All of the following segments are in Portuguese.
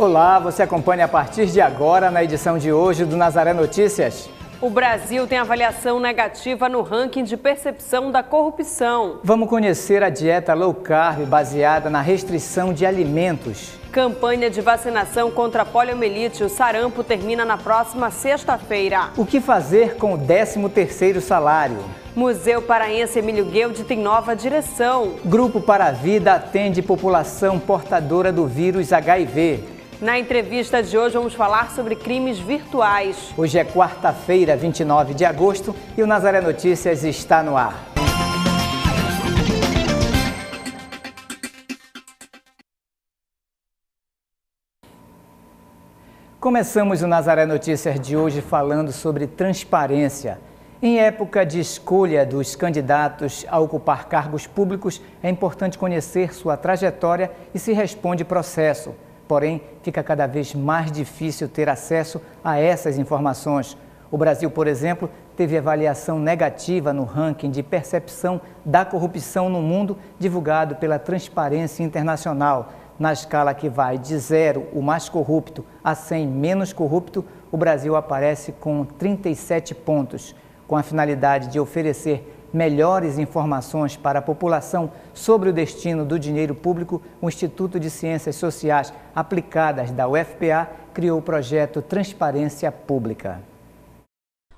Olá, você acompanha a partir de agora na edição de hoje do Nazaré Notícias. O Brasil tem avaliação negativa no ranking de percepção da corrupção. Vamos conhecer a dieta low carb baseada na restrição de alimentos. Campanha de vacinação contra a poliomielite, o sarampo, termina na próxima sexta-feira. O que fazer com o 13º salário? Museu Paraense Emílio Goeldi tem nova direção. Grupo para a Vida atende população portadora do vírus HIV. Na entrevista de hoje vamos falar sobre crimes virtuais. Hoje é quarta-feira, 29 de agosto, e o Nazaré Notícias está no ar. Começamos o Nazaré Notícias de hoje falando sobre transparência. Em época de escolha dos candidatos a ocupar cargos públicos, é importante conhecer sua trajetória e se responde processo. Porém, fica cada vez mais difícil ter acesso a essas informações. O Brasil, por exemplo, teve avaliação negativa no ranking de percepção da corrupção no mundo, divulgado pela Transparência Internacional. Na escala que vai de 0, o mais corrupto, a 100, menos corrupto, o Brasil aparece com 37 pontos. Com a finalidade de oferecer melhores informações para a população sobre o destino do dinheiro público, o Instituto de Ciências Sociais Aplicadas da UFPA criou o projeto Transparência Pública.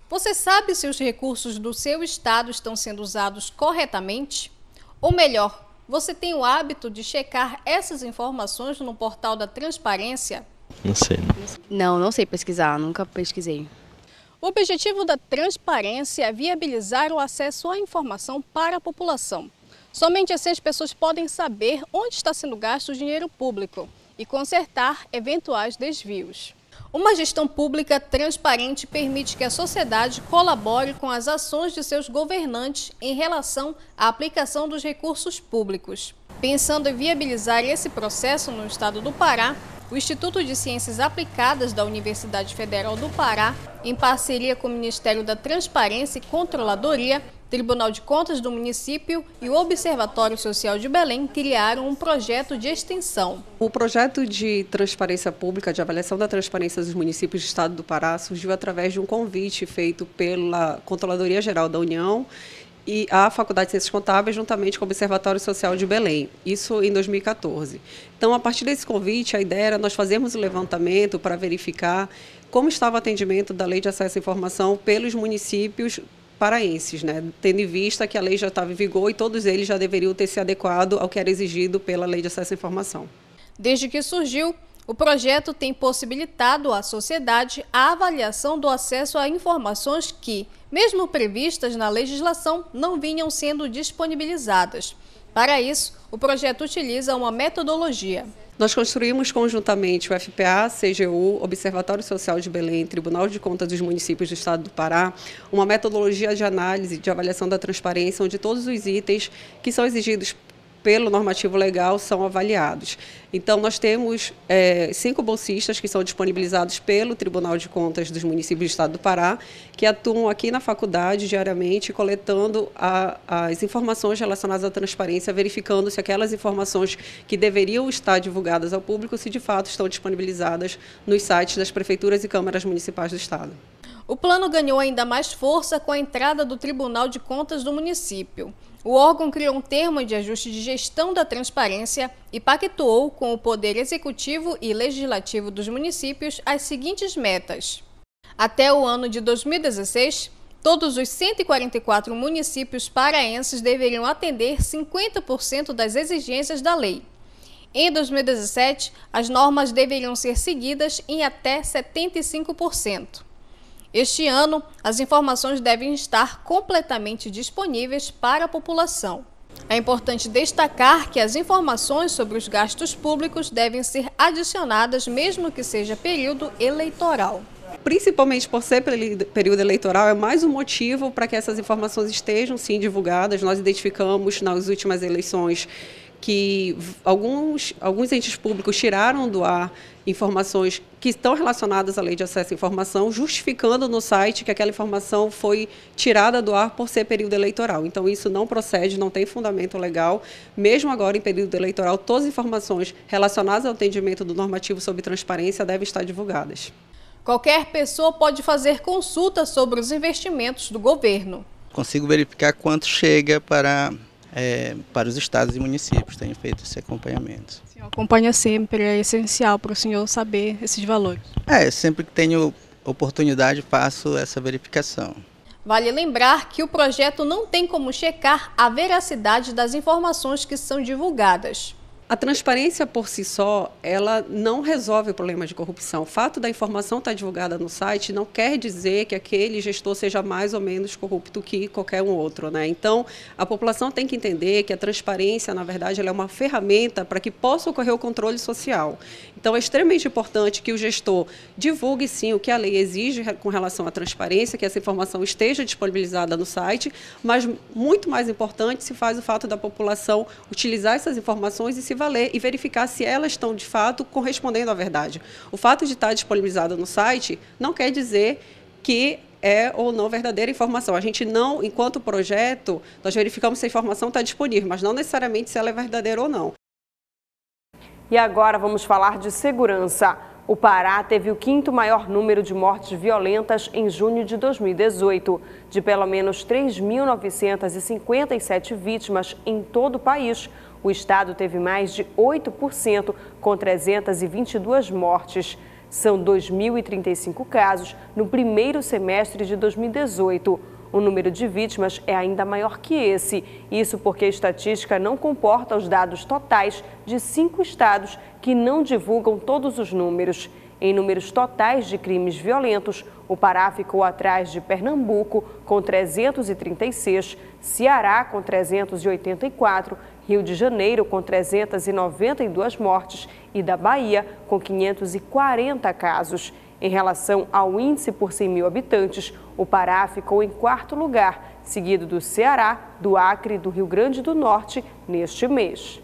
Você sabe se os recursos do seu estado estão sendo usados corretamente? Ou melhor, você tem o hábito de checar essas informações no portal da Transparência? Não sei. Não sei pesquisar, nunca pesquisei. O objetivo da transparência é viabilizar o acesso à informação para a população. Somente assim as pessoas podem saber onde está sendo gasto o dinheiro público e consertar eventuais desvios. Uma gestão pública transparente permite que a sociedade colabore com as ações de seus governantes em relação à aplicação dos recursos públicos. Pensando em viabilizar esse processo no estado do Pará, o Instituto de Ciências Aplicadas da Universidade Federal do Pará, em parceria com o Ministério da Transparência e Controladoria, Tribunal de Contas do Município e o Observatório Social de Belém, criaram um projeto de extensão. O projeto de transparência pública, de avaliação da transparência dos municípios do estado do Pará, surgiu através de um convite feito pela Controladoria Geral da União e a Faculdade de Ciências Contábeis, juntamente com o Observatório Social de Belém, isso em 2014. Então, a partir desse convite, a ideia era nós fazermos o levantamento para verificar como estava o atendimento da Lei de Acesso à Informação pelos municípios paraenses, né? Tendo em vista que a lei já estava em vigor e todos eles já deveriam ter se adequado ao que era exigido pela Lei de Acesso à Informação. Desde que surgiu, o projeto tem possibilitado à sociedade a avaliação do acesso a informações que, mesmo previstas na legislação, não vinham sendo disponibilizadas. Para isso, o projeto utiliza uma metodologia. Nós construímos conjuntamente o FPA, CGU, Observatório Social de Belém, Tribunal de Contas dos Municípios do Estado do Pará, uma metodologia de análise, de avaliação da transparência, onde todos os itens que são exigidos pelo normativo legal são avaliados. Então, nós temos 5 bolsistas que são disponibilizados pelo Tribunal de Contas dos Municípios do Estado do Pará, que atuam aqui na faculdade diariamente, coletando as informações relacionadas à transparência, verificando se aquelas informações que deveriam estar divulgadas ao público, se de fato estão disponibilizadas nos sites das prefeituras e câmaras municipais do Estado. O plano ganhou ainda mais força com a entrada do Tribunal de Contas do Município. O órgão criou um termo de ajuste de gestão da transparência e pactuou com o Poder Executivo e Legislativo dos municípios as seguintes metas. Até o ano de 2016, todos os 144 municípios paraenses deveriam atender 50% das exigências da lei. Em 2017, as normas deveriam ser seguidas em até 75%. Este ano, as informações devem estar completamente disponíveis para a população. É importante destacar que as informações sobre os gastos públicos devem ser adicionadas, mesmo que seja período eleitoral. Principalmente por ser período eleitoral, é mais um motivo para que essas informações estejam, sim, divulgadas. Nós identificamos nas últimas eleições que alguns entes públicos tiraram do ar informações que estão relacionadas à Lei de Acesso à Informação, justificando no site que aquela informação foi tirada do ar por ser período eleitoral. Então, isso não procede, não tem fundamento legal. Mesmo agora, em período eleitoral, todas as informações relacionadas ao atendimento do normativo sobre transparência devem estar divulgadas. Qualquer pessoa pode fazer consulta sobre os investimentos do governo. Consigo verificar quanto chega para os estados e municípios, tenho feito esse acompanhamento. Sim, acompanha sempre, é essencial para o senhor saber esses valores. Sempre que tenho oportunidade faço essa verificação. Vale lembrar que o projeto não tem como checar a veracidade das informações que são divulgadas. A transparência por si só, ela não resolve o problema de corrupção. O fato da informação estar divulgada no site não quer dizer que aquele gestor seja mais ou menos corrupto que qualquer um outro, né? Então, a população tem que entender que a transparência, na verdade, ela é uma ferramenta para que possa ocorrer o controle social. Então, é extremamente importante que o gestor divulgue, sim, o que a lei exige com relação à transparência, que essa informação esteja disponibilizada no site, mas muito mais importante se faz o fato da população utilizar essas informações e se valer e verificar se elas estão, de fato, correspondendo à verdade. O fato de estar disponibilizada no site não quer dizer que é ou não verdadeira informação. A gente não, enquanto projeto, nós verificamos se a informação está disponível, mas não necessariamente se ela é verdadeira ou não. E agora vamos falar de segurança. O Pará teve o 5º maior número de mortes violentas em junho de 2018, de pelo menos 3.957 vítimas em todo o país. O estado teve mais de 8%, com 322 mortes. São 2.035 casos no primeiro semestre de 2018. O número de vítimas é ainda maior que esse. Isso porque a estatística não comporta os dados totais de 5 estados que não divulgam todos os números. Em números totais de crimes violentos, o Pará ficou atrás de Pernambuco, com 336, Ceará, com 384, Rio de Janeiro, com 392 mortes e da Bahia, com 540 casos. Em relação ao índice por 100 mil habitantes, o Pará ficou em 4º lugar, seguido do Ceará, do Acre e do Rio Grande do Norte neste mês.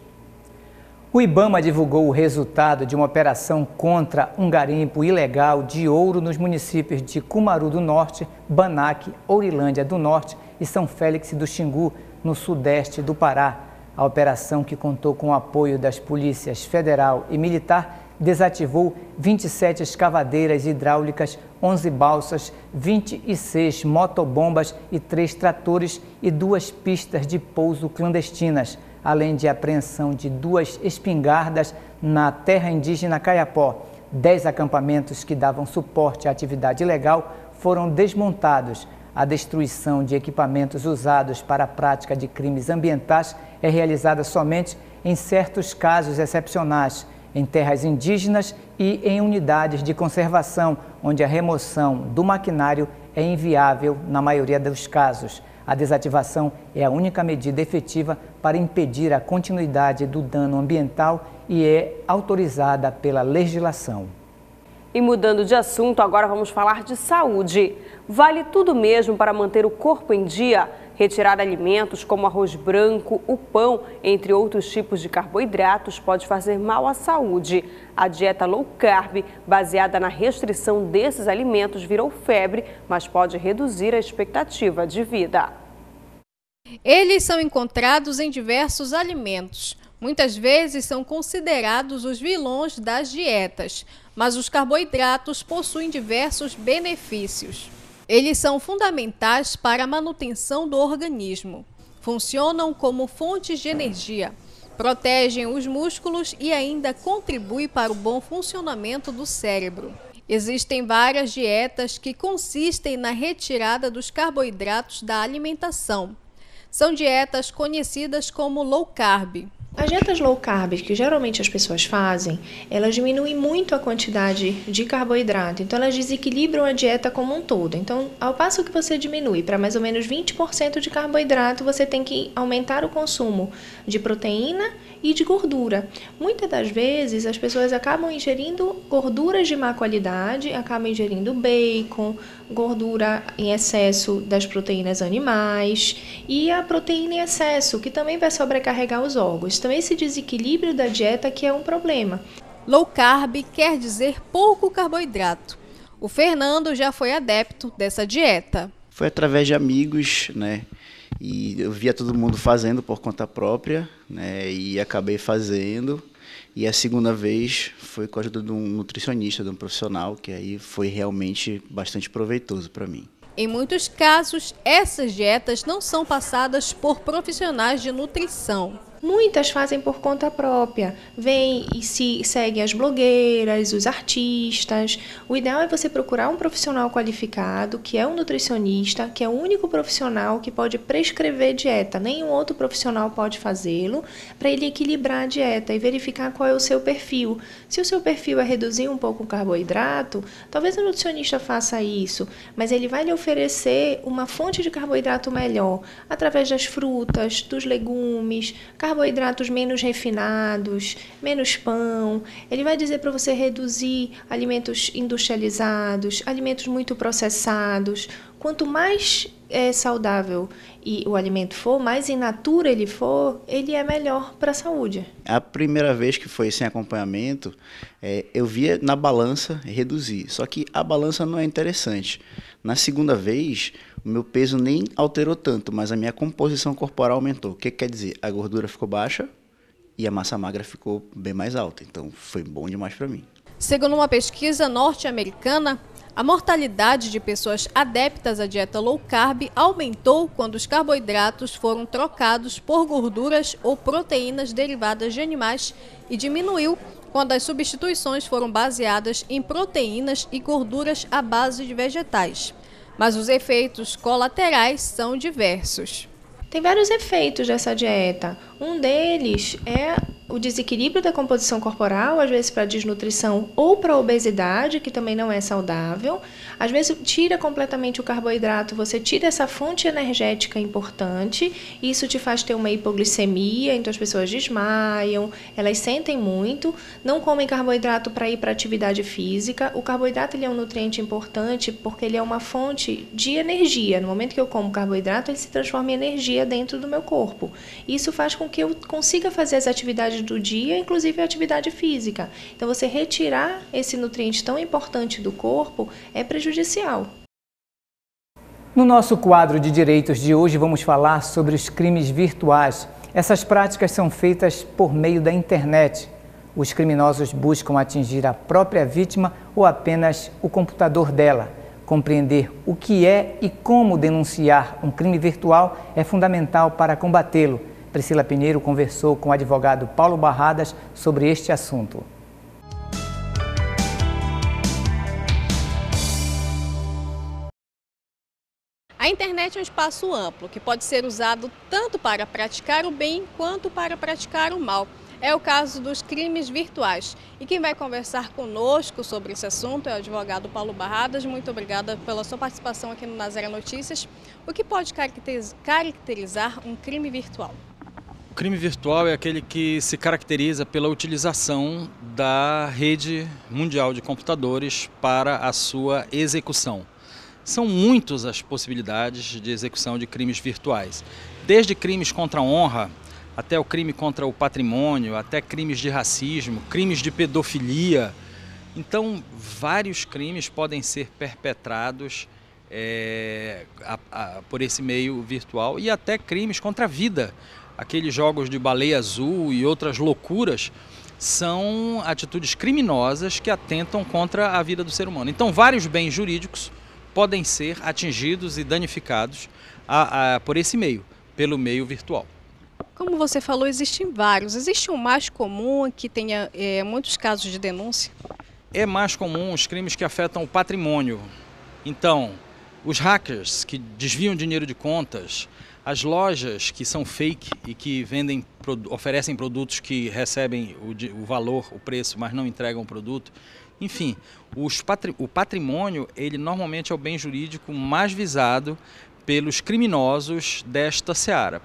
O IBAMA divulgou o resultado de uma operação contra um garimpo ilegal de ouro nos municípios de Cumaru do Norte, Banaque, Ourilândia do Norte e São Félix do Xingu, no sudeste do Pará. A operação, que contou com o apoio das polícias federal e militar, desativou 27 escavadeiras hidráulicas, 11 balsas, 26 motobombas e 3 tratores e 2 pistas de pouso clandestinas, além de apreensão de 2 espingardas na terra indígena Caiapó. 10 acampamentos que davam suporte à atividade ilegal foram desmontados. A destruição de equipamentos usados para a prática de crimes ambientais é realizada somente em certos casos excepcionais, em terras indígenas e em unidades de conservação, onde a remoção do maquinário é inviável na maioria dos casos. A desativação é a única medida efetiva para impedir a continuidade do dano ambiental e é autorizada pela legislação. E mudando de assunto, agora vamos falar de saúde. Vale tudo mesmo para manter o corpo em dia? Retirar alimentos como arroz branco, o pão, entre outros tipos de carboidratos, pode fazer mal à saúde. A dieta low carb, baseada na restrição desses alimentos, virou febre, mas pode reduzir a expectativa de vida. Eles são encontrados em diversos alimentos. Muitas vezes são considerados os vilões das dietas, mas os carboidratos possuem diversos benefícios. Eles são fundamentais para a manutenção do organismo. Funcionam como fontes de energia, protegem os músculos e ainda contribuem para o bom funcionamento do cérebro. Existem várias dietas que consistem na retirada dos carboidratos da alimentação. São dietas conhecidas como low carb. As dietas low carb que geralmente as pessoas fazem, elas diminuem muito a quantidade de carboidrato, então elas desequilibram a dieta como um todo. Então, ao passo que você diminui para mais ou menos 20% de carboidrato, você tem que aumentar o consumo de proteína e de gordura. Muitas das vezes as pessoas acabam ingerindo gorduras de má qualidade, acabam ingerindo bacon, gordura em excesso das proteínas animais e a proteína em excesso, que também vai sobrecarregar os órgãos. Então, esse desequilíbrio da dieta que é um problema. Low carb quer dizer pouco carboidrato. O Fernando já foi adepto dessa dieta. Foi através de amigos, né? E eu via todo mundo fazendo por conta própria, né? E acabei fazendo. E a segunda vez foi com a ajuda de um nutricionista, de um profissional, que aí foi realmente bastante proveitoso para mim. Em muitos casos, essas dietas não são passadas por profissionais de nutrição. Muitas fazem por conta própria, vêm e se seguem as blogueiras, os artistas. O ideal é você procurar um profissional qualificado, que é um nutricionista, que é o único profissional que pode prescrever dieta. Nenhum outro profissional pode fazê-lo, para ele equilibrar a dieta e verificar qual é o seu perfil. Se o seu perfil é reduzir um pouco o carboidrato, talvez o nutricionista faça isso, mas ele vai lhe oferecer uma fonte de carboidrato melhor, através das frutas, dos legumes, carboidratos menos refinados, menos pão. Ele vai dizer para você reduzir alimentos industrializados, alimentos muito processados. Quanto mais saudável e o alimento for, mais in natura ele for, ele é melhor para a saúde. A primeira vez que foi sem acompanhamento, eu via na balança reduzir, só que a balança não é interessante. Na segunda vez, o meu peso nem alterou tanto, mas a minha composição corporal aumentou. O que quer dizer? A gordura ficou baixa e a massa magra ficou bem mais alta, então foi bom demais para mim. Segundo uma pesquisa norte-americana, a mortalidade de pessoas adeptas à dieta low carb aumentou quando os carboidratos foram trocados por gorduras ou proteínas derivadas de animais e diminuiu quando as substituições foram baseadas em proteínas e gorduras à base de vegetais. Mas os efeitos colaterais são diversos. Tem vários efeitos dessa dieta. Um deles é o desequilíbrio da composição corporal, às vezes para desnutrição ou para obesidade, que também não é saudável. Às vezes tira completamente o carboidrato, você tira essa fonte energética importante, isso te faz ter uma hipoglicemia, então as pessoas desmaiam, elas sentem muito, não comem carboidrato para ir para atividade física. O carboidrato ele é um nutriente importante porque ele é uma fonte de energia. No momento que eu como carboidrato, ele se transforma em energia dentro do meu corpo. Isso faz com que eu consiga fazer as atividades do dia, inclusive a atividade física. Então, você retirar esse nutriente tão importante do corpo é prejudicial. No nosso quadro de direitos de hoje, vamos falar sobre os crimes virtuais. Essas práticas são feitas por meio da internet. Os criminosos buscam atingir a própria vítima ou apenas o computador dela. Compreender o que é e como denunciar um crime virtual é fundamental para combatê-lo. Priscila Pinheiro conversou com o advogado Paulo Barradas sobre este assunto. A internet é um espaço amplo que pode ser usado tanto para praticar o bem quanto para praticar o mal. É o caso dos crimes virtuais. E quem vai conversar conosco sobre esse assunto é o advogado Paulo Barradas. Muito obrigada pela sua participação aqui no Nazaré Notícias. O que pode caracterizar um crime virtual? O crime virtual é aquele que se caracteriza pela utilização da rede mundial de computadores para a sua execução. São muitas as possibilidades de execução de crimes virtuais, desde crimes contra a honra, até o crime contra o patrimônio, até crimes de racismo, crimes de pedofilia. Então, vários crimes podem ser perpetrados por esse meio virtual e até crimes contra a vida. Aqueles jogos de baleia azul e outras loucuras são atitudes criminosas que atentam contra a vida do ser humano. Então, vários bens jurídicos podem ser atingidos e danificados por esse meio, pelo meio virtual. Como você falou, existem vários. Existe um mais comum que tenha muitos casos de denúncia? É mais comum os crimes que afetam o patrimônio. Então, os hackers que desviam dinheiro de contas, as lojas que são fake e que vendem, oferecem produtos que recebem o valor, o preço, mas não entregam o produto. Enfim, o patrimônio, ele normalmente é o bem jurídico mais visado pelos criminosos desta seara,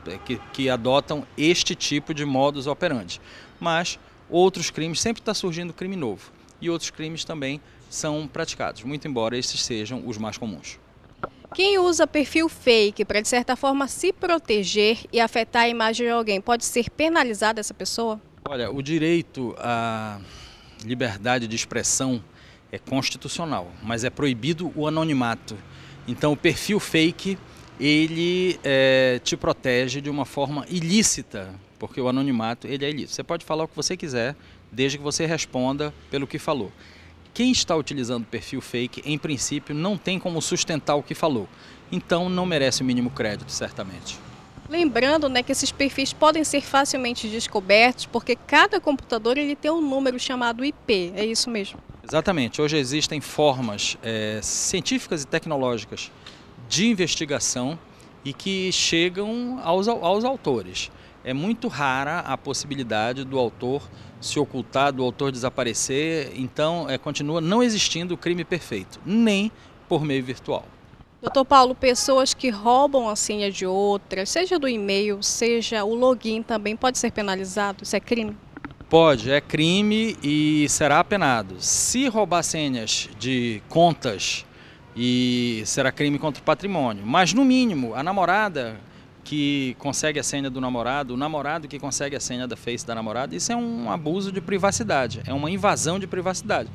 que adotam este tipo de modus operandi. Mas outros crimes, sempre está surgindo crime novo, e outros crimes também são praticados, muito embora estes sejam os mais comuns. Quem usa perfil fake para, de certa forma, se proteger e afetar a imagem de alguém, pode ser penalizada essa pessoa? Olha, o direito à liberdade de expressão é constitucional, mas é proibido o anonimato. Então, o perfil fake, ele te protege de uma forma ilícita, porque o anonimato, ele é ilícito. Você pode falar o que você quiser, desde que você responda pelo que falou. Quem está utilizando perfil fake, em princípio, não tem como sustentar o que falou. Então, não merece o mínimo crédito, certamente. Lembrando, né, que esses perfis podem ser facilmente descobertos, porque cada computador ele tem um número chamado IP, é isso mesmo? Exatamente. Hoje existem formas científicas e tecnológicas de investigação e que chegam aos autores. É muito rara a possibilidade do autor se ocultar, do autor desaparecer, então continua não existindo o crime perfeito, nem por meio virtual. Doutor Paulo, pessoas que roubam a senha de outras, seja do e-mail, seja o login também, pode ser penalizado? Isso é crime? Pode, é crime e será penado. Se roubar senhas de contas, e será crime contra o patrimônio, mas no mínimo a namorada que consegue a senha do namorado, o namorado que consegue a senha da face da namorada, isso é um abuso de privacidade, é uma invasão de privacidade,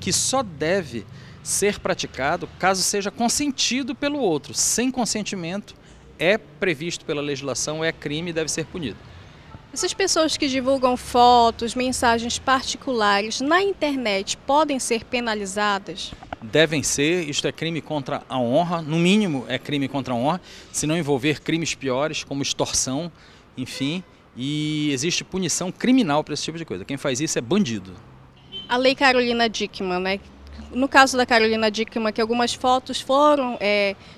que só deve ser praticado caso seja consentido pelo outro. Sem consentimento é previsto pela legislação, é crime e deve ser punido. Essas pessoas que divulgam fotos, mensagens particulares na internet podem ser penalizadas? Devem ser, isto é crime contra a honra, no mínimo é crime contra a honra, se não envolver crimes piores, como extorsão, enfim, e existe punição criminal para esse tipo de coisa. Quem faz isso é bandido. A Lei Carolina Dickmann, né? No caso da Carolina Dickmann, que algumas fotos foram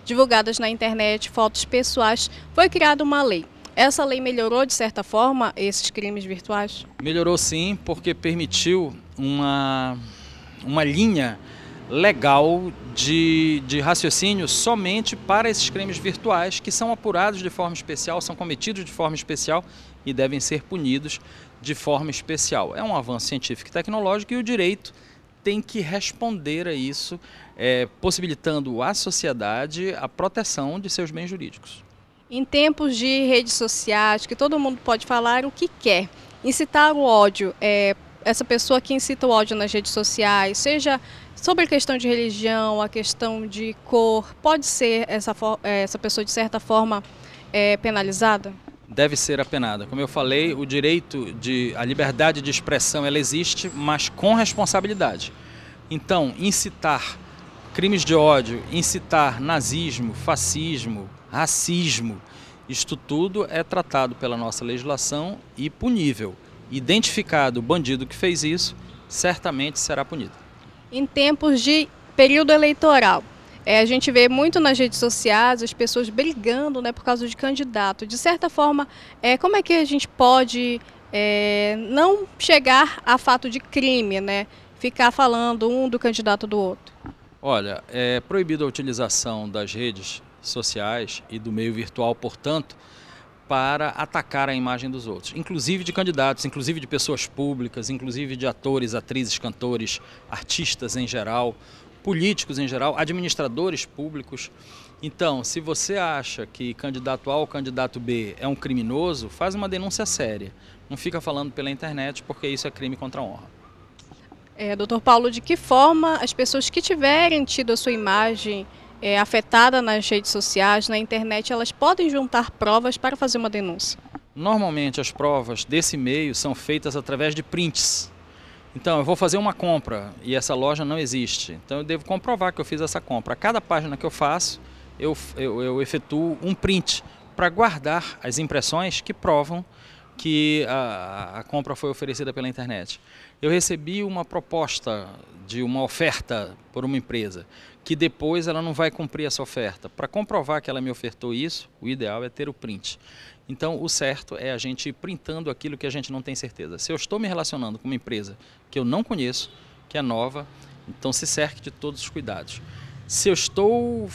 divulgadas na internet, fotos pessoais, foi criada uma lei. Essa lei melhorou, de certa forma, esses crimes virtuais? Melhorou sim, porque permitiu uma linha legal de raciocínio somente para esses crimes virtuais que são apurados de forma especial, são cometidos de forma especial e devem ser punidos de forma especial. É um avanço científico e tecnológico e o direito tem que responder a isso, possibilitando à sociedade a proteção de seus bens jurídicos. Em tempos de redes sociais, que todo mundo pode falar o que quer, incitar o ódio, essa pessoa que incita o ódio nas redes sociais, seja sobre a questão de religião, a questão de cor, pode ser essa pessoa de certa forma penalizada? Deve ser apenada. Como eu falei, o direito à liberdade de expressão, ela existe, mas com responsabilidade. Então, incitar crimes de ódio, incitar nazismo, fascismo, racismo, isto tudo é tratado pela nossa legislação e punível. Identificado o bandido que fez isso, certamente será punido. Em tempos de período eleitoral, a gente vê muito nas redes sociais as pessoas brigando, né, por causa de candidato. De certa forma, como é que a gente pode não chegar a fato de crime, né, ficar falando um do candidato do outro? Olha, é proibido a utilização das redes sociais e do meio virtual, portanto, para atacar a imagem dos outros, inclusive de candidatos, inclusive de pessoas públicas, inclusive de atores, atrizes, cantores, artistas em geral, políticos em geral, administradores públicos. Então, se você acha que candidato A ou candidato B é um criminoso, faz uma denúncia séria. Não fica falando pela internet, porque isso é crime contra a honra. Doutor Paulo, de que forma as pessoas que tiverem tido a sua imagem afetada nas redes sociais, na internet, elas podem juntar provas para fazer uma denúncia? Normalmente as provas desse meio são feitas através de prints. Então, eu vou fazer uma compra e essa loja não existe. Então, eu devo comprovar que eu fiz essa compra. A cada página que eu faço, eu efetuo um print para guardar as impressões que provam que a compra foi oferecida pela internet. Eu recebi uma proposta de uma oferta por uma empresa, que depois ela não vai cumprir essa oferta. Para comprovar que ela me ofertou isso, o ideal é ter o print. Então, o certo é a gente ir printando aquilo que a gente não tem certeza. Se eu estou me relacionando com uma empresa que eu não conheço, que é nova, então se cerque de todos os cuidados. Se eu estou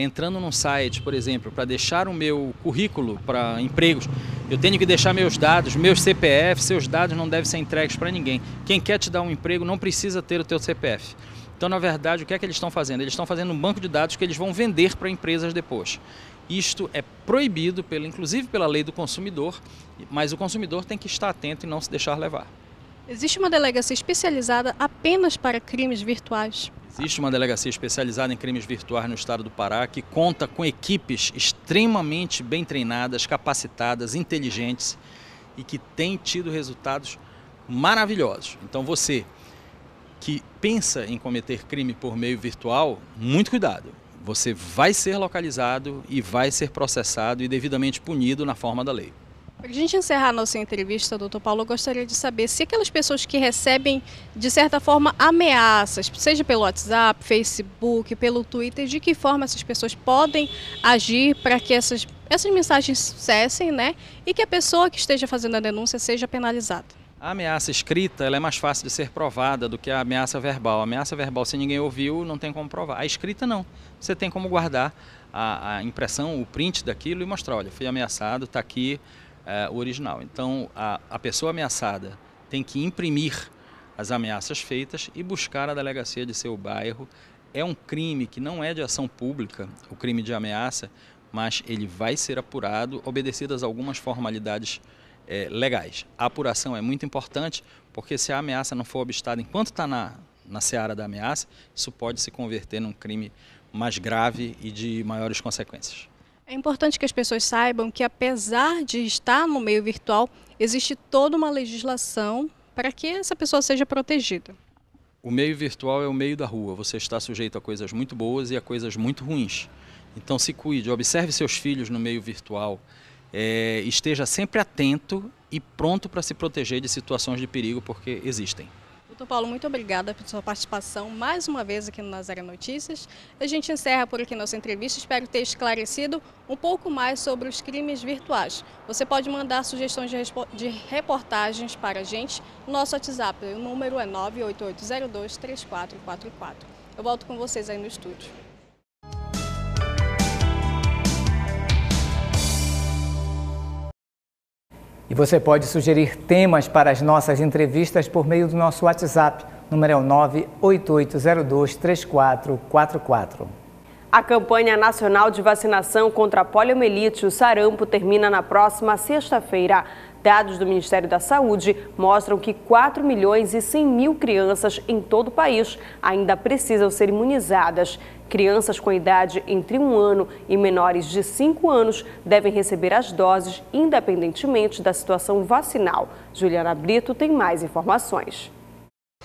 entrando num site, por exemplo, para deixar o meu currículo para empregos, eu tenho que deixar meus dados, meus CPF, seus dados não devem ser entregues para ninguém. Quem quer te dar um emprego não precisa ter o teu CPF. Então, na verdade, o que é que eles estão fazendo? Eles estão fazendo um banco de dados que eles vão vender para empresas depois. Isto é proibido, inclusive pela lei do consumidor, mas o consumidor tem que estar atento e não se deixar levar. Existe uma delegacia especializada apenas para crimes virtuais? Existe uma delegacia especializada em crimes virtuais no estado do Pará, que conta com equipes extremamente bem treinadas, capacitadas, inteligentes e que tem tido resultados maravilhosos. Então você que pensa em cometer crime por meio virtual, muito cuidado. Você vai ser localizado e vai ser processado e devidamente punido na forma da lei. Para a gente encerrar a nossa entrevista, doutor Paulo, eu gostaria de saber se aquelas pessoas que recebem, de certa forma, ameaças, seja pelo WhatsApp, Facebook, pelo Twitter, de que forma essas pessoas podem agir para que essas mensagens cessem, né? E que a pessoa que esteja fazendo a denúncia seja penalizada. A ameaça escrita ela é mais fácil de ser provada do que a ameaça verbal. A ameaça verbal, se ninguém ouviu, não tem como provar. A escrita, não. Você tem como guardar a impressão, o print daquilo e mostrar, olha, fui ameaçado, está aqui o original. Então, a pessoa ameaçada tem que imprimir as ameaças feitas e buscar a delegacia de seu bairro. É um crime que não é de ação pública, o crime de ameaça, mas ele vai ser apurado, obedecidas algumas formalidades legais. A apuração é muito importante, porque se a ameaça não for obstada enquanto está na seara da ameaça, isso pode se converter num crime mais grave e de maiores consequências. É importante que as pessoas saibam que, apesar de estar no meio virtual, existe toda uma legislação para que essa pessoa seja protegida. O meio virtual é o meio da rua. Você está sujeito a coisas muito boas e a coisas muito ruins. Então se cuide, observe seus filhos no meio virtual. Esteja sempre atento e pronto para se proteger de situações de perigo, porque existem. Doutor Paulo, muito obrigada pela sua participação mais uma vez aqui no Nazaré Notícias. A gente encerra por aqui nossa entrevista, espero ter esclarecido um pouco mais sobre os crimes virtuais. Você pode mandar sugestões de reportagens para a gente no nosso WhatsApp, o número é 988023444. Eu volto com vocês aí no estúdio. E você pode sugerir temas para as nossas entrevistas por meio do nosso WhatsApp, número é 988023444. A campanha nacional de vacinação contra a poliomielite e o sarampo termina na próxima sexta-feira. Dados do Ministério da Saúde mostram que 4 milhões e 100 mil crianças em todo o país ainda precisam ser imunizadas. Crianças com idade entre 1 ano e menores de 5 anos devem receber as doses independentemente da situação vacinal. Juliana Brito tem mais informações.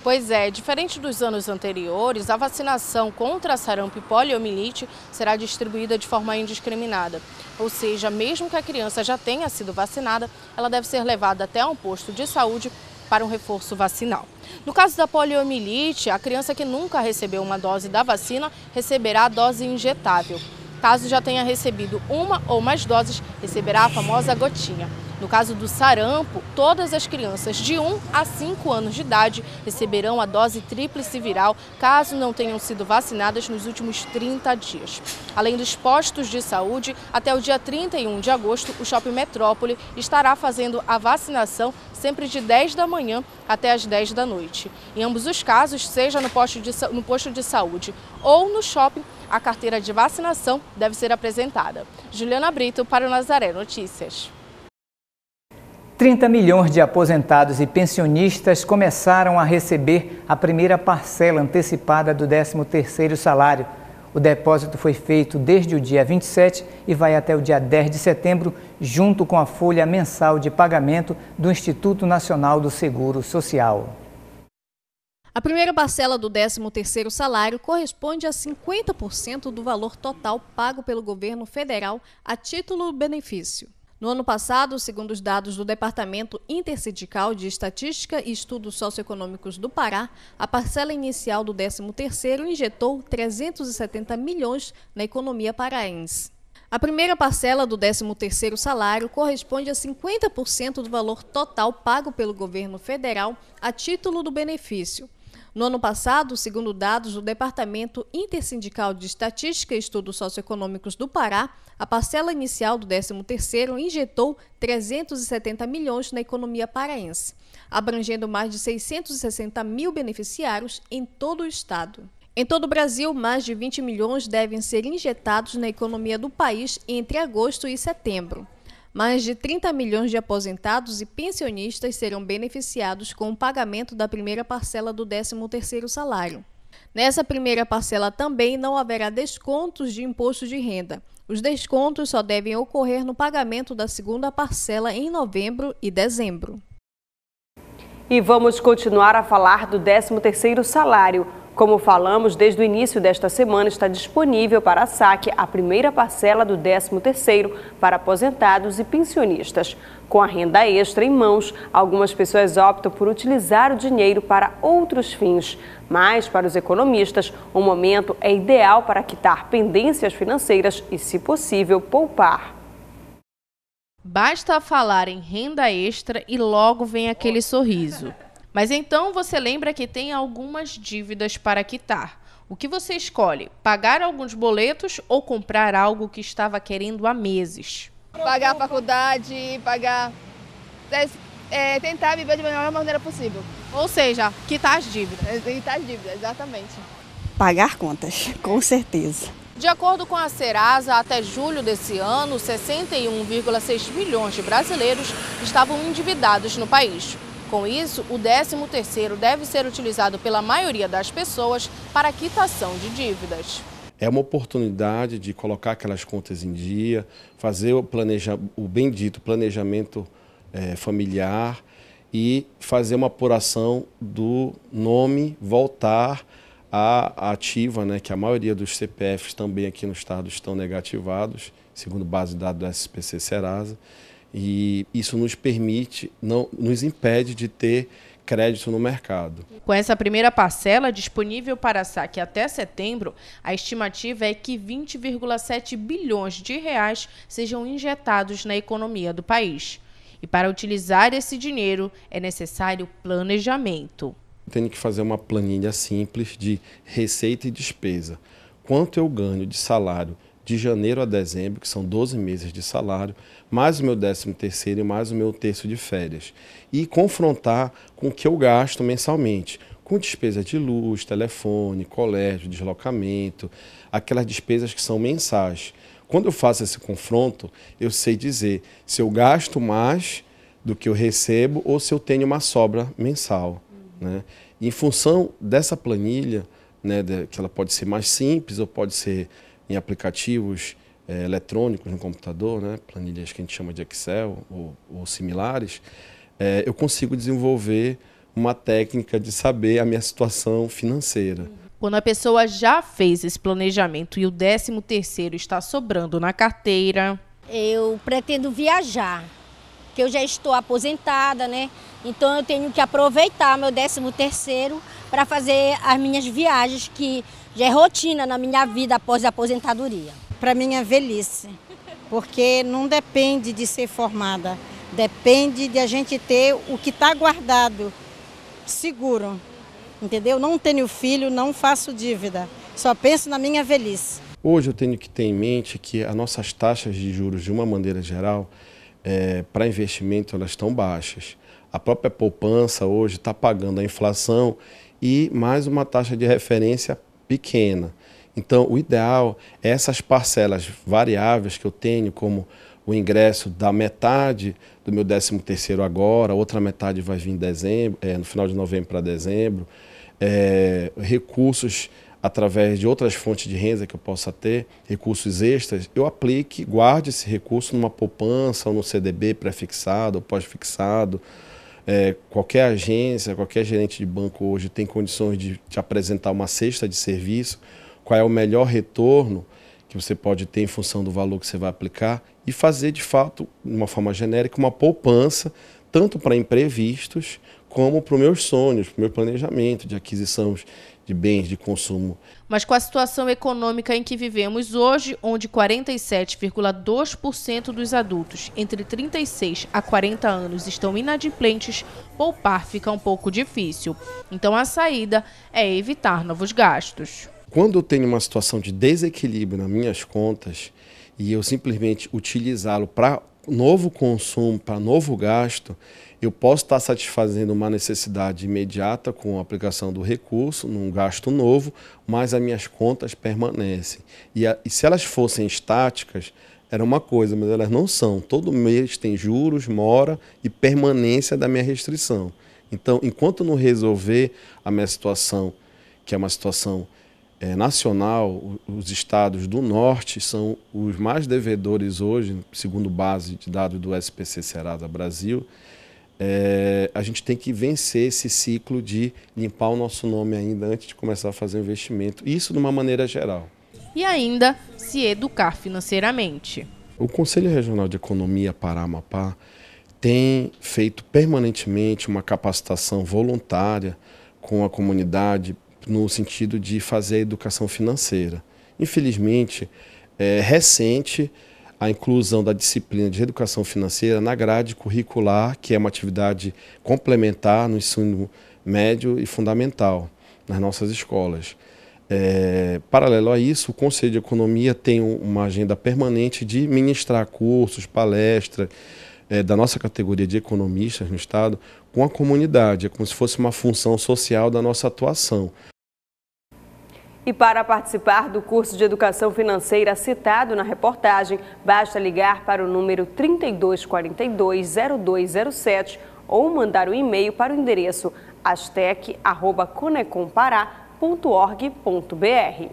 Pois é, diferente dos anos anteriores, a vacinação contra sarampo e poliomielite será distribuída de forma indiscriminada. Ou seja, mesmo que a criança já tenha sido vacinada, ela deve ser levada até um posto de saúde para um reforço vacinal. No caso da poliomielite, a criança que nunca recebeu uma dose da vacina receberá a dose injetável. Caso já tenha recebido uma ou mais doses, receberá a famosa gotinha. No caso do sarampo, todas as crianças de 1 a 5 anos de idade receberão a dose tríplice viral, caso não tenham sido vacinadas nos últimos 30 dias. Além dos postos de saúde, até o dia 31 de agosto, o Shopping Metrópole estará fazendo a vacinação sempre de 10 da manhã até as 10 da noite. Em ambos os casos, seja no posto de saúde ou no shopping, a carteira de vacinação deve ser apresentada. Juliana Brito para o Nazaré Notícias. 30 milhões de aposentados e pensionistas começaram a receber a primeira parcela antecipada do 13º salário. O depósito foi feito desde o dia 27 e vai até o dia 10 de setembro, junto com a folha mensal de pagamento do Instituto Nacional do Seguro Social. A primeira parcela do 13º salário corresponde a 50% do valor total pago pelo governo federal a título do benefício. No ano passado, segundo os dados do Departamento Intersindical de Estatística e Estudos Socioeconômicos do Pará, a parcela inicial do 13º injetou 370 milhões na economia paraense. A primeira parcela do 13º salário corresponde a 50% do valor total pago pelo governo federal a título do benefício. No ano passado, segundo dados do Departamento Intersindical de Estatística e Estudos Socioeconômicos do Pará, a parcela inicial do 13º injetou 370 milhões na economia paraense, abrangendo mais de 660 mil beneficiários em todo o estado. Em todo o Brasil, mais de 20 milhões devem ser injetados na economia do país entre agosto e setembro. Mais de 30 milhões de aposentados e pensionistas serão beneficiados com o pagamento da primeira parcela do 13º salário. Nessa primeira parcela também não haverá descontos de imposto de renda. Os descontos só devem ocorrer no pagamento da segunda parcela em novembro e dezembro. E vamos continuar a falar do 13º salário. Como falamos, desde o início desta semana está disponível para saque a primeira parcela do 13º para aposentados e pensionistas. Com a renda extra em mãos, algumas pessoas optam por utilizar o dinheiro para outros fins. Mas, para os economistas, o momento é ideal para quitar pendências financeiras e, se possível, poupar. Basta falar em renda extra e logo vem aquele sorriso. Mas então você lembra que tem algumas dívidas para quitar. O que você escolhe? Pagar alguns boletos ou comprar algo que estava querendo há meses? Pagar a faculdade, pagar... tentar viver da melhor maneira possível. Ou seja, quitar as dívidas. Quitar as dívidas, exatamente. Pagar contas, com certeza. De acordo com a Serasa, até julho desse ano, 61,6 milhões de brasileiros estavam endividados no país. Com isso, o 13º deve ser utilizado pela maioria das pessoas para quitação de dívidas. É uma oportunidade de colocar aquelas contas em dia, fazer o bendito planejamento familiar e fazer uma apuração do nome, voltar à ativa, né, que a maioria dos CPFs também aqui no estado estão negativados, segundo base de dados do SPC Serasa. E isso nos permite, não nos impede de ter crédito no mercado. Com essa primeira parcela disponível para saque até setembro, a estimativa é que 20,7 bilhões de reais sejam injetados na economia do país. E para utilizar esse dinheiro é necessário planejamento. Tenho que fazer uma planilha simples de receita e despesa. Quanto eu ganho de salário? De janeiro a dezembro, que são 12 meses de salário, mais o meu 13º e mais o meu terço de férias. E confrontar com o que eu gasto mensalmente, com despesa de luz, telefone, colégio, deslocamento, aquelas despesas que são mensais. Quando eu faço esse confronto, eu sei dizer se eu gasto mais do que eu recebo ou se eu tenho uma sobra mensal. Né? Em função dessa planilha, né, que ela pode ser mais simples ou pode ser em aplicativos eletrônicos no computador, né, planilhas que a gente chama de Excel ou similares, eu consigo desenvolver uma técnica de saber a minha situação financeira. Quando a pessoa já fez esse planejamento e o 13º está sobrando na carteira... Eu pretendo viajar, porque eu já estou aposentada, né? Então eu tenho que aproveitar meu 13º para fazer as minhas viagens, que já é rotina na minha vida após a aposentadoria. Para minha velhice, porque não depende de ser formada, depende de a gente ter o que está guardado, seguro, entendeu? Não tenho filho, não faço dívida, só penso na minha velhice. Hoje eu tenho que ter em mente que as nossas taxas de juros, de uma maneira geral, para investimento, elas estão baixas. A própria poupança hoje está pagando a inflação e mais uma taxa de referência pequena. Então, o ideal é essas parcelas variáveis que eu tenho, como o ingresso da metade do meu 13º agora, outra metade vai vir em dezembro, no final de novembro para dezembro, recursos através de outras fontes de renda que eu possa ter, recursos extras, eu aplique, guarde esse recurso numa poupança ou no CDB pré-fixado ou pós-fixado. Qualquer agência, qualquer gerente de banco hoje tem condições de te apresentar uma cesta de serviço, qual é o melhor retorno que você pode ter em função do valor que você vai aplicar e fazer, de fato, de uma forma genérica, uma poupança, tanto para imprevistos como para os meus sonhos, para o meu planejamento de aquisição de bens de consumo. Mas com a situação econômica em que vivemos hoje, onde 47,2% dos adultos entre 36 a 40 anos estão inadimplentes, poupar fica um pouco difícil. Então a saída é evitar novos gastos. Quando eu tenho uma situação de desequilíbrio nas minhas contas e eu simplesmente utilizá-lo para novo consumo, para novo gasto, eu posso estar satisfazendo uma necessidade imediata com a aplicação do recurso, num gasto novo, mas as minhas contas permanecem. E se elas fossem estáticas, era uma coisa, mas elas não são. Todo mês tem juros, mora e permanência da minha restrição. Então, enquanto não resolver a minha situação, que é uma situação nacional, os estados do norte são os mais devedores hoje, segundo base de dados do SPC Serasa Brasil. A gente tem que vencer esse ciclo de limpar o nosso nome ainda antes de começar a fazer investimento, isso de uma maneira geral. E ainda se educar financeiramente. O Conselho Regional de Economia Pará-Amapá tem feito permanentemente uma capacitação voluntária com a comunidade no sentido de fazer a educação financeira. Infelizmente, é recente a inclusão da disciplina de educação financeira na grade curricular, que é uma atividade complementar no ensino médio e fundamental nas nossas escolas. Paralelo a isso, o Conselho de Economia tem uma agenda permanente de ministrar cursos, palestras da nossa categoria de economistas no Estado com a comunidade. É como se fosse uma função social da nossa atuação. E para participar do curso de Educação Financeira citado na reportagem, basta ligar para o número 3242-0207 ou mandar um e-mail para o endereço astec@conecompará.org.br.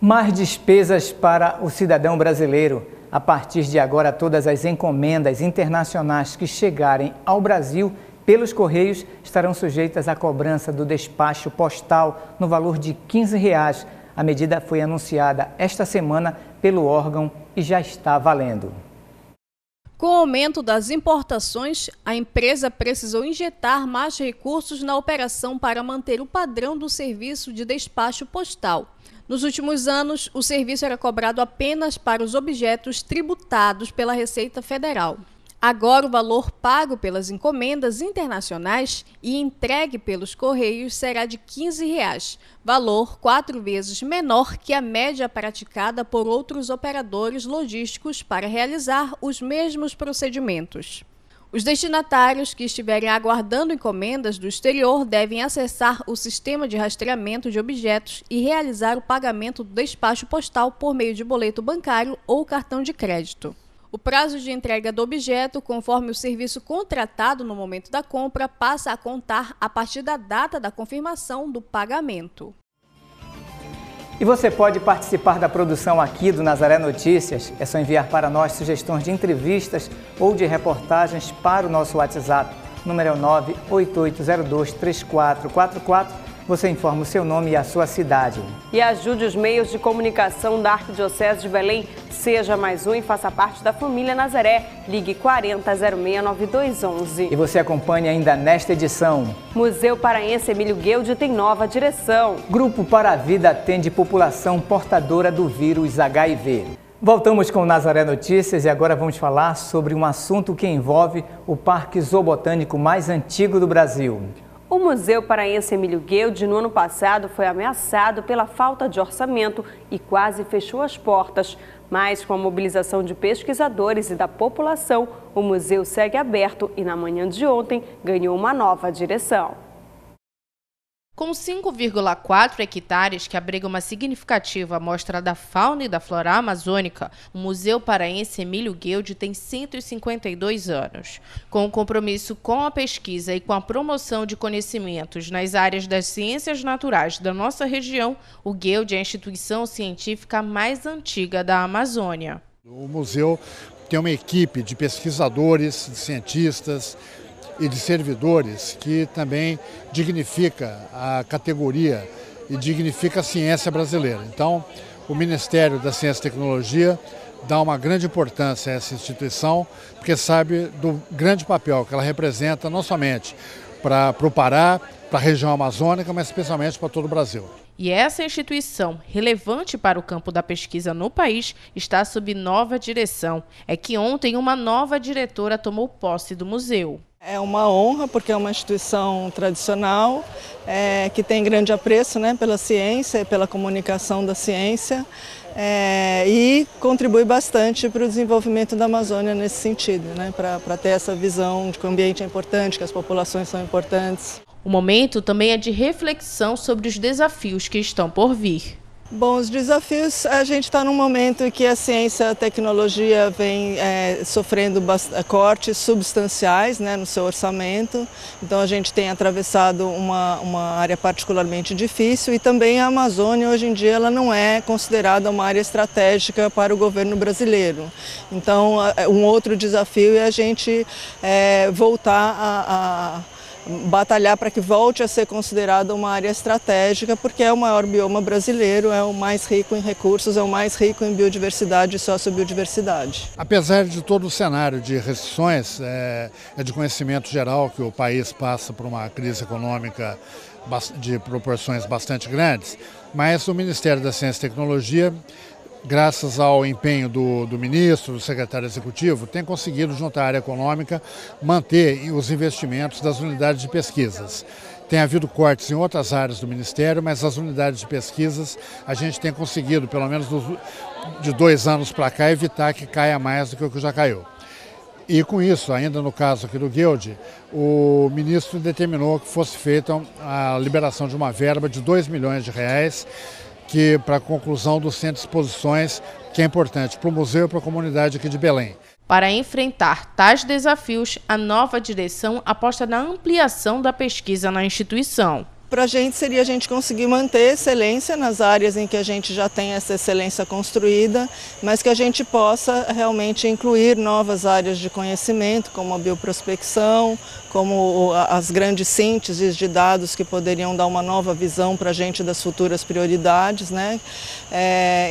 Mais despesas para o cidadão brasileiro. A partir de agora, todas as encomendas internacionais que chegarem ao Brasil pelos Correios estarão sujeitas à cobrança do despacho postal no valor de R$ 15,00. A medida foi anunciada esta semana pelo órgão e já está valendo. Com o aumento das importações, a empresa precisou injetar mais recursos na operação para manter o padrão do serviço de despacho postal. Nos últimos anos, o serviço era cobrado apenas para os objetos tributados pela Receita Federal. Agora, o valor pago pelas encomendas internacionais e entregue pelos Correios será de R$ 15,00, valor 4 vezes menor que a média praticada por outros operadores logísticos para realizar os mesmos procedimentos. Os destinatários que estiverem aguardando encomendas do exterior devem acessar o sistema de rastreamento de objetos e realizar o pagamento do despacho postal por meio de boleto bancário ou cartão de crédito. O prazo de entrega do objeto, conforme o serviço contratado no momento da compra, passa a contar a partir da data da confirmação do pagamento. E você pode participar da produção aqui do Nazaré Notícias. É só enviar para nós sugestões de entrevistas ou de reportagens para o nosso WhatsApp. O número é o 988023444. Você informa o seu nome e a sua cidade. E ajude os meios de comunicação da Arquidiocese de Belém. Seja mais um e faça parte da família Nazaré. Ligue 40 069211. E você acompanha ainda nesta edição. Museu Paraense Emílio Goeldi tem nova direção. Grupo para a Vida atende população portadora do vírus HIV. Voltamos com o Nazaré Notícias e agora vamos falar sobre um assunto que envolve o parque zoobotânico mais antigo do Brasil. O Museu Paraense Emílio Goeldi, no ano passado, foi ameaçado pela falta de orçamento e quase fechou as portas. Mas, com a mobilização de pesquisadores e da população, o museu segue aberto e, na manhã de ontem, ganhou uma nova direção. Com 5,4 hectares que abriga uma significativa amostra da fauna e da flora amazônica, o Museu Paraense Emílio Goeldi tem 152 anos. Com o compromisso com a pesquisa e com a promoção de conhecimentos nas áreas das ciências naturais da nossa região, o Goeldi é a instituição científica mais antiga da Amazônia. O museu tem uma equipe de pesquisadores, de cientistas e de servidores que também dignifica a categoria e dignifica a ciência brasileira. Então, o Ministério da Ciência e Tecnologia dá uma grande importância a essa instituição, porque sabe do grande papel que ela representa, não somente para o Pará, para a região amazônica, mas especialmente para todo o Brasil. E essa instituição, relevante para o campo da pesquisa no país, está sob nova direção. É que ontem uma nova diretora tomou posse do museu. É uma honra, porque é uma instituição tradicional, que tem grande apreço, né, pela ciência e pela comunicação da ciência. e contribui bastante para o desenvolvimento da Amazônia nesse sentido, né? Para ter essa visão de que o ambiente é importante, que as populações são importantes. O momento também é de reflexão sobre os desafios que estão por vir. Bom, os desafios, a gente está num momento em que a ciência, a tecnologia vem sofrendo cortes substanciais, né, no seu orçamento. Então a gente tem atravessado uma área particularmente difícil e também a Amazônia hoje em dia ela não é considerada uma área estratégica para o governo brasileiro. Então um outro desafio é a gente voltar a batalhar para que volte a ser considerada uma área estratégica, porque é o maior bioma brasileiro, é o mais rico em recursos, é o mais rico em biodiversidade e sociobiodiversidade. Apesar de todo o cenário de restrições, é de conhecimento geral que o país passa por uma crise econômica de proporções bastante grandes, mas o Ministério da Ciência e Tecnologia, graças ao empenho do ministro, do secretário executivo, tem conseguido, junto à área econômica, manter os investimentos das unidades de pesquisas. Tem havido cortes em outras áreas do Ministério, mas as unidades de pesquisas a gente tem conseguido, pelo menos de 2 anos para cá, evitar que caia mais do que o que já caiu. E com isso, ainda no caso aqui do Gueldi, o ministro determinou que fosse feita a liberação de uma verba de R$ 2 milhões, que para a conclusão do Centro de Exposições, que é importante para o museu e para a comunidade aqui de Belém. Para enfrentar tais desafios, a nova direção aposta na ampliação da pesquisa na instituição. Para a gente seria a gente conseguir manter excelência nas áreas em que a gente já tem essa excelência construída, mas que a gente possa realmente incluir novas áreas de conhecimento, como a bioprospecção, como as grandes sínteses de dados que poderiam dar uma nova visão para a gente das futuras prioridades, né?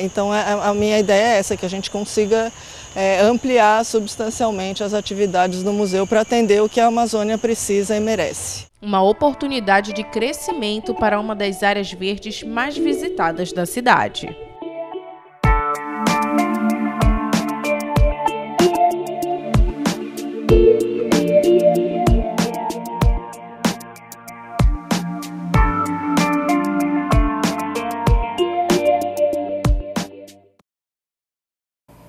Então a minha ideia é essa, que a gente consiga ampliar substancialmente as atividades do museu para atender o que a Amazônia precisa e merece. Uma oportunidade de crescimento para uma das áreas verdes mais visitadas da cidade.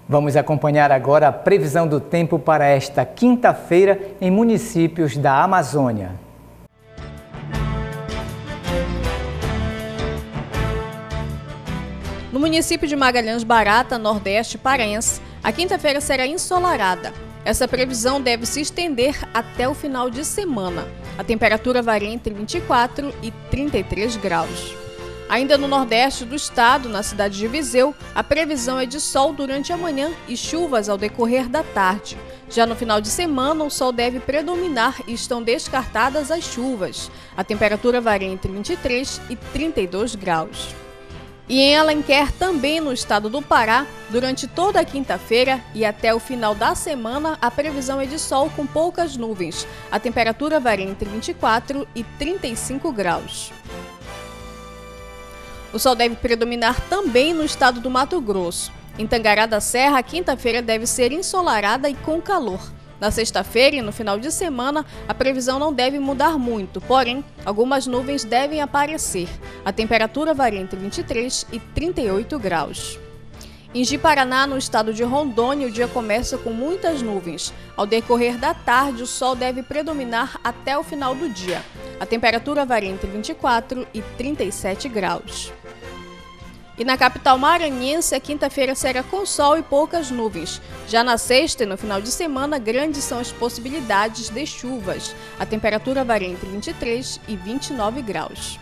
Vamos acompanhar agora a previsão do tempo para esta quinta-feira em municípios da Amazônia. No município de Magalhães Barata, Nordeste Paraense, a quinta-feira será ensolarada. Essa previsão deve se estender até o final de semana. A temperatura varia entre 24 e 33 graus. Ainda no Nordeste do estado, na cidade de Viseu, a previsão é de sol durante a manhã e chuvas ao decorrer da tarde. Já no final de semana, o sol deve predominar e estão descartadas as chuvas. A temperatura varia entre 23 e 32 graus. E em Alenquer, também no estado do Pará, durante toda a quinta-feira e até o final da semana, a previsão é de sol com poucas nuvens. A temperatura varia entre 24 e 35 graus. O sol deve predominar também no estado do Mato Grosso. Em Tangará da Serra, a quinta-feira deve ser ensolarada e com calor. Na sexta-feira e no final de semana, a previsão não deve mudar muito, porém, algumas nuvens devem aparecer. A temperatura varia entre 23 e 38 graus. Em Ji-Paraná, no estado de Rondônia, o dia começa com muitas nuvens. Ao decorrer da tarde, o sol deve predominar até o final do dia. A temperatura varia entre 24 e 37 graus. E na capital maranhense, a quinta-feira será com sol e poucas nuvens. Já na sexta e no final de semana, grandes são as possibilidades de chuvas. A temperatura varia entre 23 e 29 graus.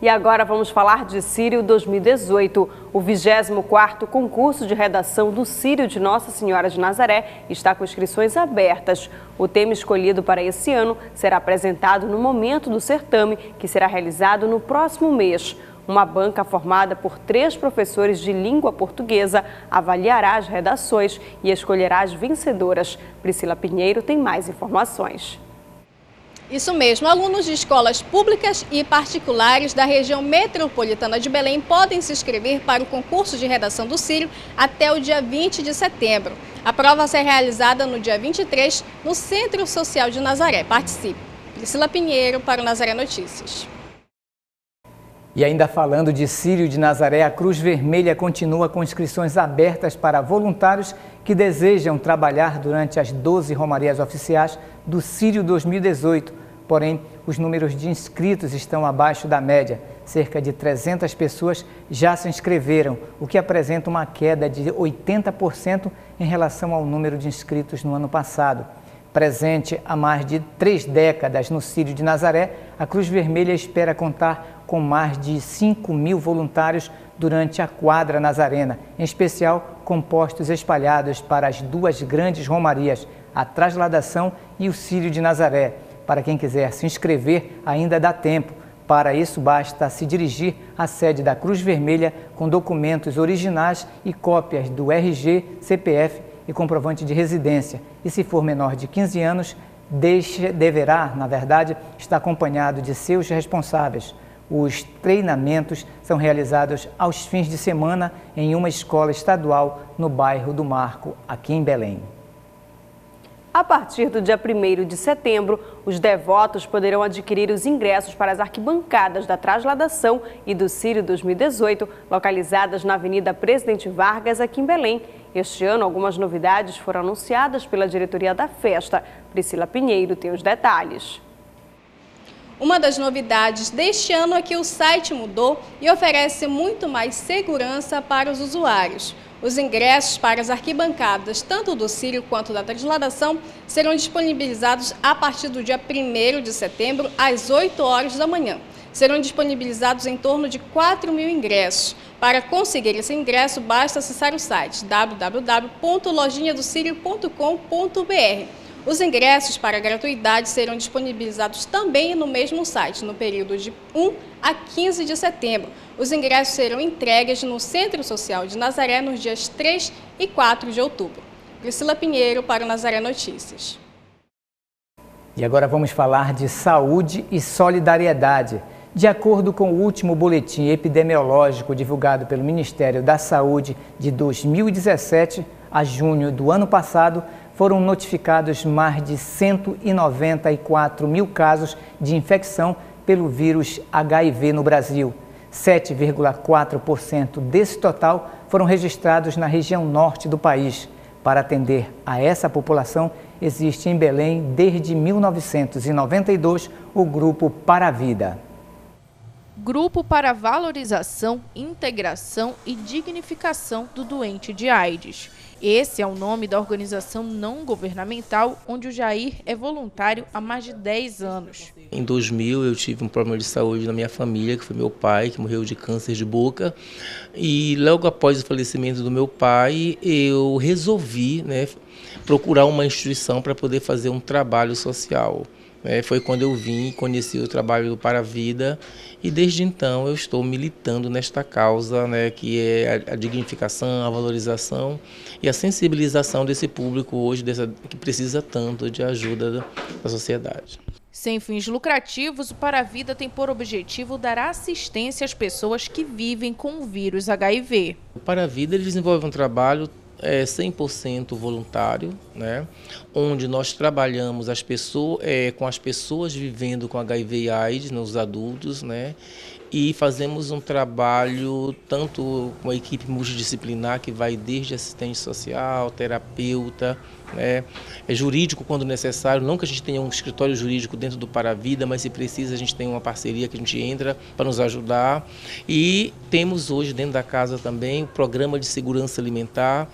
E agora vamos falar de Círio 2018. O 24º concurso de redação do Círio de Nossa Senhora de Nazaré está com inscrições abertas. O tema escolhido para esse ano será apresentado no momento do certame, que será realizado no próximo mês. Uma banca formada por 3 professores de língua portuguesa avaliará as redações e escolherá as vencedoras. Priscila Pinheiro tem mais informações. Isso mesmo, alunos de escolas públicas e particulares da região metropolitana de Belém podem se inscrever para o concurso de redação do Círio até o dia 20 de setembro. A prova será realizada no dia 23 no Centro Social de Nazaré. Participe! Priscila Pinheiro para o Nazaré Notícias. E ainda falando de Círio de Nazaré, a Cruz Vermelha continua com inscrições abertas para voluntários que desejam trabalhar durante as 12 romarias oficiais do Círio 2018. Porém, os números de inscritos estão abaixo da média. Cerca de 300 pessoas já se inscreveram, o que apresenta uma queda de 80% em relação ao número de inscritos no ano passado. Presente há mais de 3 décadas no Círio de Nazaré, a Cruz Vermelha espera contar com mais de 5.000 voluntários durante a quadra nazarena, em especial com postos espalhados para as duas grandes romarias, a Trasladação e o Círio de Nazaré. Para quem quiser se inscrever, ainda dá tempo. Para isso, basta se dirigir à sede da Cruz Vermelha com documentos originais e cópias do RG, CPF e comprovante de residência. E se for menor de 15 anos, deverá, na verdade, estar acompanhado de seus responsáveis. Os treinamentos são realizados aos fins de semana em uma escola estadual no bairro do Marco, aqui em Belém. A partir do dia 1º de setembro, os devotos poderão adquirir os ingressos para as arquibancadas da Trasladação e do Círio 2018, localizadas na Avenida Presidente Vargas, aqui em Belém. Este ano, algumas novidades foram anunciadas pela diretoria da festa. Priscila Pinheiro tem os detalhes. Uma das novidades deste ano é que o site mudou e oferece muito mais segurança para os usuários. Os ingressos para as arquibancadas, tanto do Círio quanto da Trasladação, serão disponibilizados a partir do dia 1º de setembro, às 8 horas da manhã. Serão disponibilizados em torno de 4.000 ingressos. Para conseguir esse ingresso, basta acessar o site www.lojinhadocirio.com.br. Os ingressos para gratuidade serão disponibilizados também no mesmo site, no período de 1 a 15 de setembro. Os ingressos serão entregues no Centro Social de Nazaré nos dias 3 e 4 de outubro. Priscila Pinheiro para o Nazaré Notícias. E agora vamos falar de saúde e solidariedade. De acordo com o último boletim epidemiológico divulgado pelo Ministério da Saúde de 2017 a junho do ano passado, foram notificados mais de 194.000 casos de infecção pelo vírus HIV no Brasil. 7,4% desse total foram registrados na região norte do país. Para atender a essa população, existe em Belém, desde 1992, o Grupo para a Vida. Grupo para Valorização, Integração e Dignificação do Doente de AIDS. Esse é o nome da organização não governamental, onde o Jair é voluntário há mais de 10 anos. Em 2000 eu tive um problema de saúde na minha família, que foi meu pai, que morreu de câncer de boca. E logo após o falecimento do meu pai, eu resolvi, procurar uma instituição para poder fazer um trabalho social. Foi quando eu vim e conheci o trabalho do Para a Vida e desde então eu estou militando nesta causa, que é a dignificação, a valorização e a sensibilização desse público hoje que precisa tanto de ajuda da sociedade. Sem fins lucrativos, o Para a Vida tem por objetivo dar assistência às pessoas que vivem com o vírus HIV. O Para a Vida ele desenvolve um trabalho 100% voluntário, onde nós trabalhamos com as pessoas vivendo com HIV e AIDS nos adultos, e fazemos um trabalho tanto com a equipe multidisciplinar que vai desde assistente social, terapeuta, é jurídico quando necessário, não que a gente tenha um escritório jurídico dentro do Para a Vida, mas se precisa a gente tem uma parceria que a gente entra para nos ajudar. E temos hoje dentro da casa também o programa de segurança alimentar,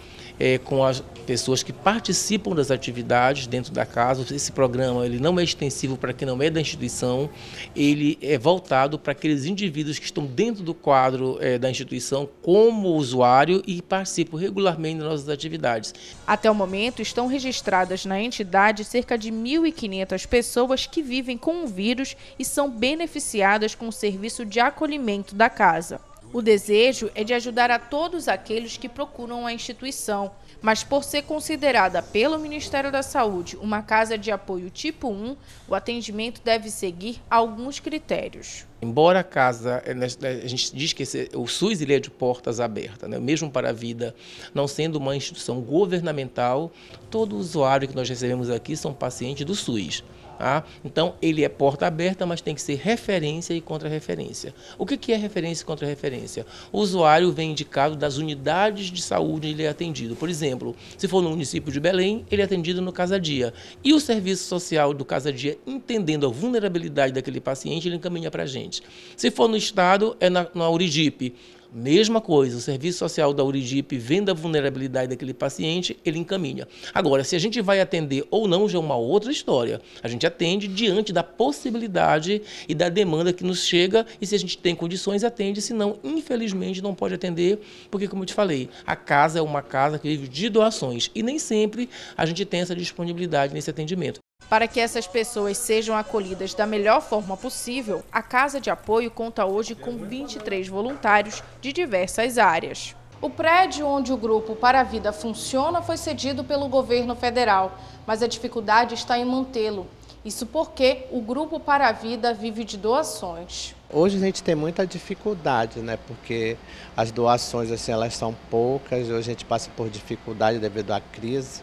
com as pessoas que participam das atividades dentro da casa. Esse programa ele não é extensivo para quem não é da instituição, ele é voltado para aqueles indivíduos que estão dentro do quadro da instituição como usuário e participam regularmente das nossas atividades. Até o momento estão registradas na entidade cerca de 1.500 pessoas que vivem com o vírus e são beneficiadas com o serviço de acolhimento da casa. O desejo é de ajudar a todos aqueles que procuram a instituição, mas por ser considerada pelo Ministério da Saúde uma casa de apoio tipo 1, o atendimento deve seguir alguns critérios. Embora a casa, a gente diz que o SUS ele é de portas abertas, mesmo Para a Vida, não sendo uma instituição governamental, todo usuário que nós recebemos aqui são pacientes do SUS. Tá? Então, ele é porta aberta, mas tem que ser referência e contra-referência. O que é referência e contra-referência? O usuário vem indicado das unidades de saúde onde ele é atendido. Por exemplo, se for no município de Belém, ele é atendido no Casadia. E o serviço social do Casadia, entendendo a vulnerabilidade daquele paciente, ele encaminha para a gente. Se for no estado, é na URIGIP. Mesma coisa, o serviço social da URIGIP vendo a vulnerabilidade daquele paciente, ele encaminha. Agora, se a gente vai atender ou não, já é uma outra história. A gente atende diante da possibilidade e da demanda que nos chega, e se a gente tem condições, atende, senão, infelizmente, não pode atender, porque, como eu te falei, a casa é uma casa que vive de doações, e nem sempre a gente tem essa disponibilidade nesse atendimento. Para que essas pessoas sejam acolhidas da melhor forma possível, a Casa de Apoio conta hoje com 23 voluntários de diversas áreas. O prédio onde o Grupo Para a Vida funciona foi cedido pelo governo federal, mas a dificuldade está em mantê-lo. Isso porque o Grupo Para a Vida vive de doações. Hoje a gente tem muita dificuldade, né? Porque as doações assim, elas são poucas, hoje a gente passa por dificuldade devido à crise.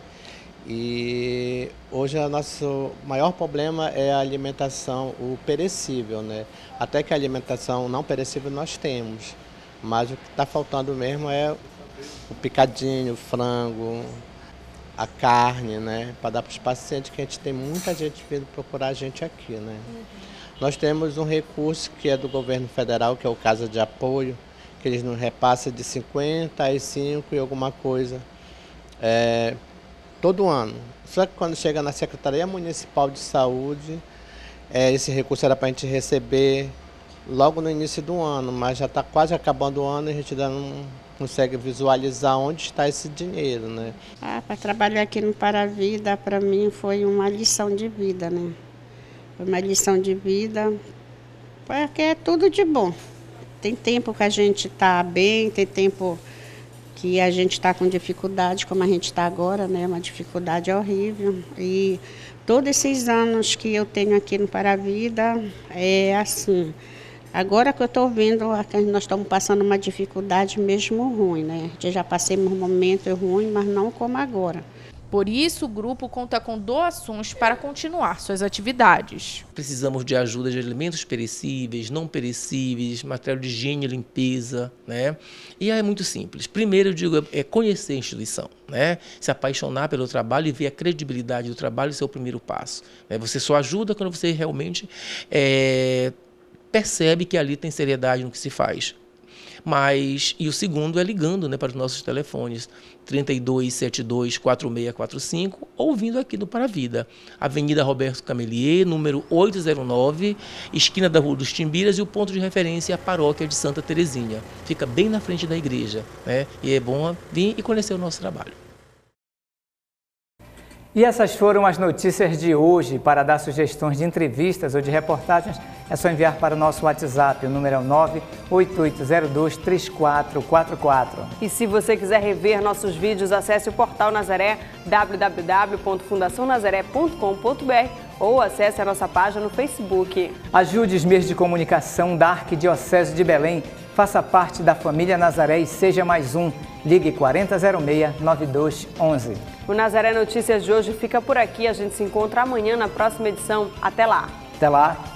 E hoje o nosso maior problema é a alimentação, o perecível, né? Até que a alimentação não perecível nós temos, mas o que está faltando mesmo é o picadinho, o frango, a carne, né? Para dar para os pacientes, que a gente tem muita gente vindo procurar a gente aqui, né? Nós temos um recurso que é do governo federal, que é o Casa de Apoio, que eles nos repassam de 55 e alguma coisa. Todo ano. Só que quando chega na Secretaria Municipal de Saúde, esse recurso era para a gente receber logo no início do ano, mas já está quase acabando o ano e a gente ainda não consegue visualizar onde está esse dinheiro, né? Para trabalhar aqui no Para a Vida, para mim foi uma lição de vida, né? Foi uma lição de vida, porque é tudo de bom. Tem tempo que a gente está bem, tem tempo que a gente está com dificuldade, como a gente está agora, né? Uma dificuldade horrível. E todos esses anos que eu tenho aqui no Para a Vida, é assim. Agora que eu estou vendo, nós estamos passando uma dificuldade mesmo ruim, né? Já passamos um momento ruim, mas não como agora. Por isso, o grupo conta com doações para continuar suas atividades. Precisamos de ajuda de alimentos perecíveis, não perecíveis, material de higiene e limpeza, né? E aí é muito simples. Primeiro, eu digo, é conhecer a instituição, né? Se apaixonar pelo trabalho e ver a credibilidade do trabalho, esse é o primeiro passo. Você só ajuda quando você realmente percebe que ali tem seriedade no que se faz. E o segundo é ligando, né, para os nossos telefones 3272-4645 ou vindo aqui do Para a Vida, Avenida Roberto Camelier, número 809, esquina da Rua dos Timbiras, e o ponto de referência é a paróquia de Santa Terezinha. Fica bem na frente da igreja, né? E é bom vir e conhecer o nosso trabalho. E essas foram as notícias de hoje. Para dar sugestões de entrevistas ou de reportagens, é só enviar para o nosso WhatsApp, o número é 988023444. E se você quiser rever nossos vídeos, acesse o portal Nazaré, www.fundacionazaré.com.br, ou acesse a nossa página no Facebook. Ajude os meios de comunicação da Arquidiocese de Belém. Faça parte da família Nazaré e seja mais um. Ligue 4006-9211. O Nazaré Notícias de hoje fica por aqui. A gente se encontra amanhã na próxima edição. Até lá. Até lá.